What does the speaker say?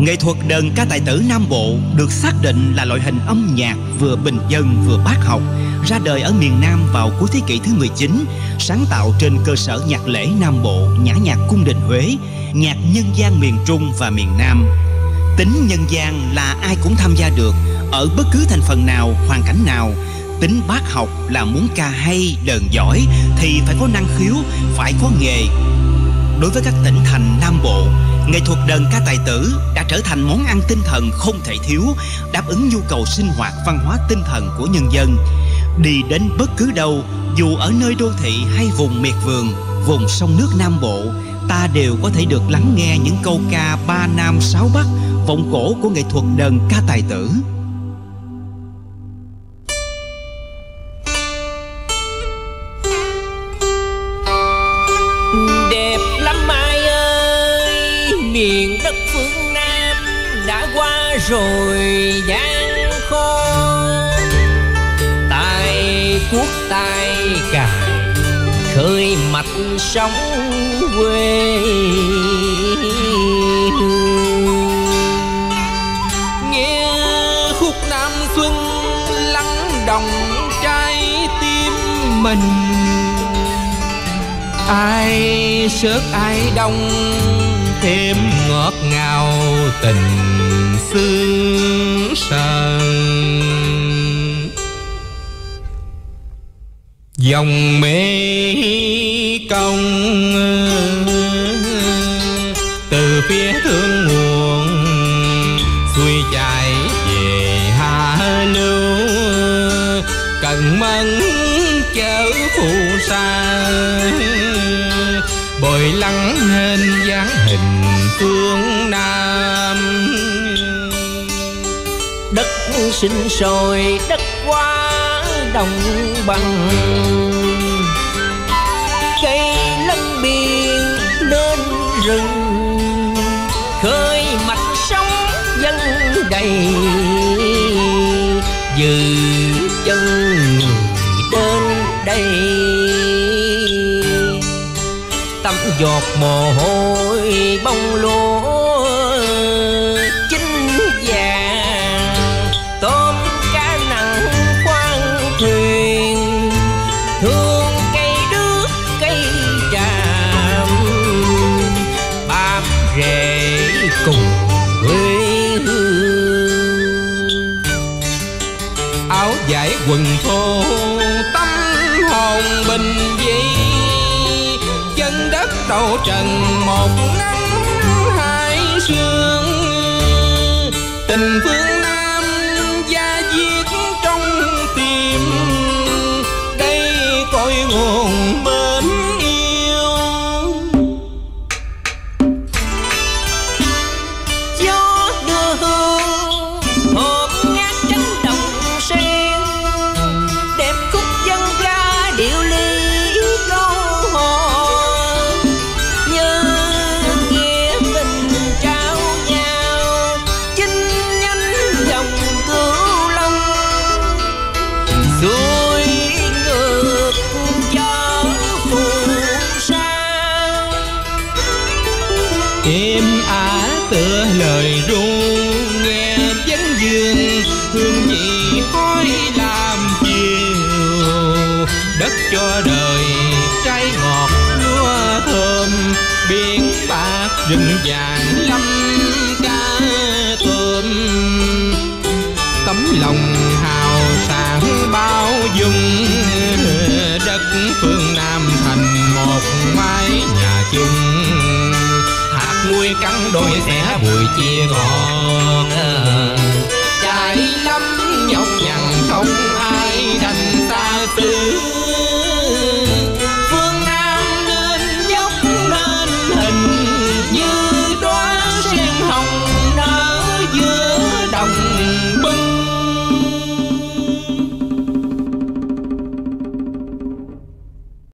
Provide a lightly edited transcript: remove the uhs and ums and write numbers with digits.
Nghệ thuật đờn ca tài tử Nam Bộ được xác định là loại hình âm nhạc vừa bình dân vừa bác học, ra đời ở miền Nam vào cuối thế kỷ thứ 19, sáng tạo trên cơ sở nhạc lễ Nam Bộ, nhã nhạc cung đình Huế, nhạc nhân gian miền Trung và miền Nam. Tính nhân gian là ai cũng tham gia được, ở bất cứ thành phần nào, hoàn cảnh nào. Tính bác học là muốn ca hay, đờn giỏi thì phải có năng khiếu, phải có nghề. Đối với các tỉnh thành Nam Bộ, nghệ thuật đờn ca tài tử đã trở thành món ăn tinh thần không thể thiếu, đáp ứng nhu cầu sinh hoạt văn hóa tinh thần của nhân dân. Đi đến bất cứ đâu, dù ở nơi đô thị hay vùng miệt vườn, vùng sông nước Nam Bộ, ta đều có thể được lắng nghe những câu ca ba nam sáu bắc, vọng cổ của nghệ thuật đờn ca tài tử. Đẹp lắm Mai ơi, miền đất phương Nam đã qua rồi gian khổ. Tài quốc tài cài khơi mạch sóng quê hương. Nghe khúc Nam Xuân lắng đồng trái tim mình. Ai sớt ai đông thêm ngọt ngào tình xương sờn. Dòng Mê Công từ phía thượng nguồn xuôi chảy về hạ lưu, cần mẫn chớ phù sa bồi lắng nên dáng hình phương Nam. Đất sinh sôi đất quá đồng bằng, cây lân biên nên rừng khơi mạch sống dân đầy, dừ chân người đến đây tắm giọt mồ hôi bông lúa chín vàng, tôm cá nặng khoang thuyền thương cây đước cây tràm bám rễ cùng quê hương. Áo vải quần thô tâm hồn bình dị, chân đất đầu trần một nắng hai sương. Tình phương Nam da diết trong tim, đây cội nguồn bến yêu. Gió đưa hương hồn ngát tránh đồng sen, đẹp khúc dân ca điệu ly lời ru nghe vấn dương hương vị khói làm chiều. Đất cho đời trái ngọt lúa thơm, biển bạc rừng vàng lắm cá tôm. Tấm lòng hào sảng bao dung, đất phương Nam thành một mái nhà chung. Nuôi cắn đôi xẻ bụi chia ngọt.